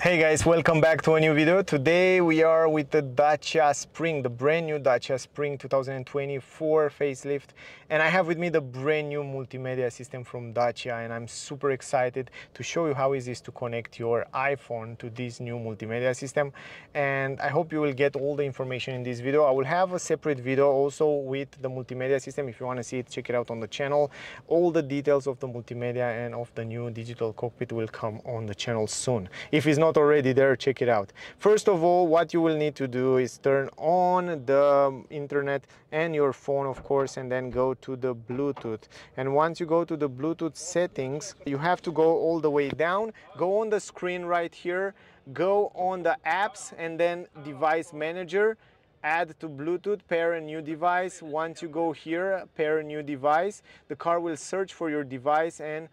Hey guys, welcome back to a new video. Today we are with the Dacia Spring, the brand new Dacia Spring 2024 facelift, and I have with me the brand new multimedia system from Dacia, and I'm super excited to show you how easy it is to connect your iPhone to this new multimedia system. And I hope you will get all the information in this video. I will have a separate video also with the multimedia system. If you want to see it, check it out on the channel. All the details of the multimedia and of the new digital cockpit will come on the channel soon. If it's not already there, check it out. First of all, what you will need to do is turn on the internet and your phone, of course, and then go to the Bluetooth. And once you go to the Bluetooth settings, you have to go all the way down, go on the screen right here, go on the apps, and then device manager, add to Bluetooth, pair a new device. Once you go here, pair a new device, the car will search for your device, and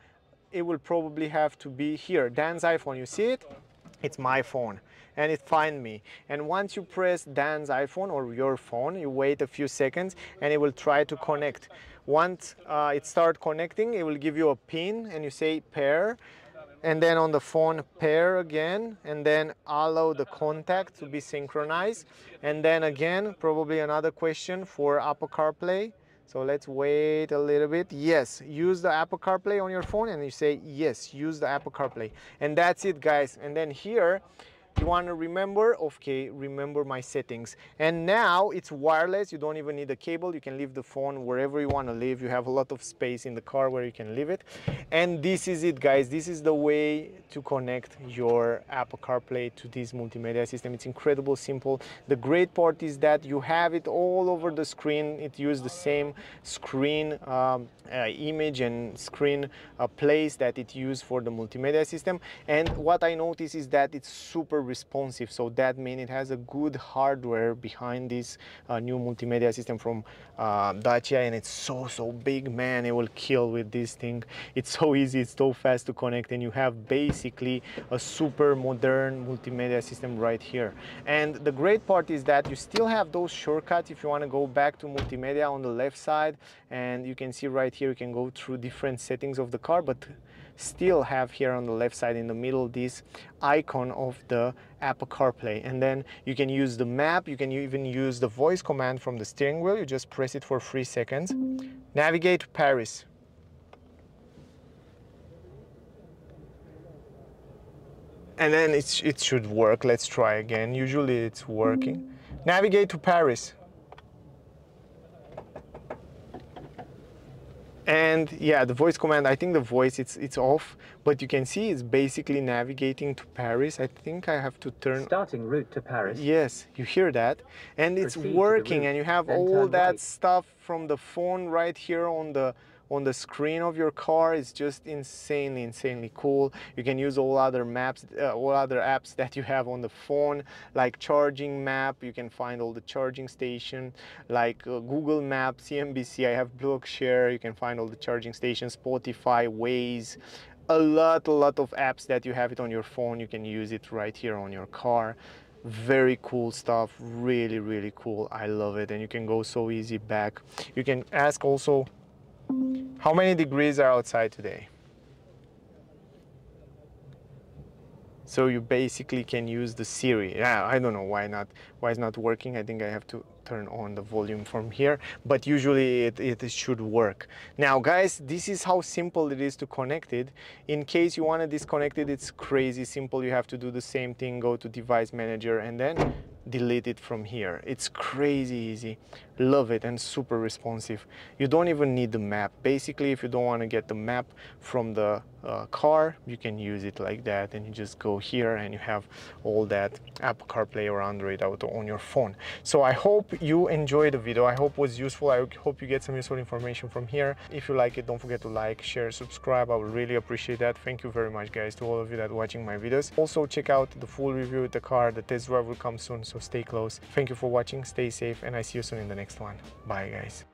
it will probably have to be here, Dan's iPhone. You see it? It's my phone, and it finds me. And once you press Dan's iPhone or your phone, you wait a few seconds and it will try to connect. Once it starts connecting, it will give you a pin and you say pair, and then on the phone pair again, and then allow the contact to be synchronized. And then again, probably another question for Apple CarPlay. So let's wait a little bit. Yes, use the Apple CarPlay on your phone, and you say yes, use the Apple CarPlay. And that's it, guys. And then here, you want to remember, okay, remember my settings. And now it's wireless. You don't even need a cable. You can leave the phone wherever you want to leave. You have a lot of space in the car where you can leave it. And this is it, guys. This is the way to connect your Apple CarPlay to this multimedia system. It's incredibly simple. The great part is that you have it all over the screen. It uses the same screen image and screen place that it used for the multimedia system. And what I notice is that it's super responsive, so that means it has a good hardware behind this new multimedia system from Dacia, and it's so big, man. It will kill with this thing. It's so easy, it's so fast to connect, and you have basically a super modern multimedia system right here. And the great part is that you still have those shortcuts. If you want to go back to multimedia on the left side, and you can see right here, you can go through different settings of the car, but still have here on the left side in the middle this icon of the Apple CarPlay. And then you can use the map, you can even use the voice command from the steering wheel. You just press it for 3 seconds. Navigate to Paris. And then it should work. Let's try again. Usually it's working. Navigate to Paris. And yeah, the voice command, I think the voice, it's off, but you can see it's basically navigating to Paris. I think I have to turn... Starting route to Paris. Yes, you hear that. And it's working, and you have all that stuff from the phone right here on the screen of your car. It's just insanely cool. You can use all other maps, all other apps that you have on the phone, like ChargingMap. You can find all the charging station, like Google Maps, CNBC. I have Blockshare. You can find all the charging stations, Spotify, Waze. A lot of apps that you have it on your phone. You can use it right here on your car. Very cool stuff. Really cool. I love it. And you can go so easy back. You can ask also, how many degrees are outside today? So you basically can use the Siri. Yeah, I don't know why not. Why it's not working? I think I have to turn on the volume from here, but usually it should work. Now, guys, this is how simple it is to connect it. In case you want to disconnect it, it's crazy simple. You have to do the same thing. Go to device manager and then delete it from here. It's crazy easy. Love it, and super responsive. You don't even need the map. Basically, if you don't want to get the map from the car, you can use it like that, and you just go here and you have all that Apple CarPlay or Android Auto on your phone. So I hope you enjoyed the video. I hope it was useful. I hope you get some useful information from here. If you like it, don't forget to like, share, subscribe. I would really appreciate that. Thank you very much, guys, to all of you that are watching my videos. Also, check out the full review of the car. The test drive will come soon, so stay close. Thank you for watching. Stay safe, and I see you soon in the next one. Bye, guys.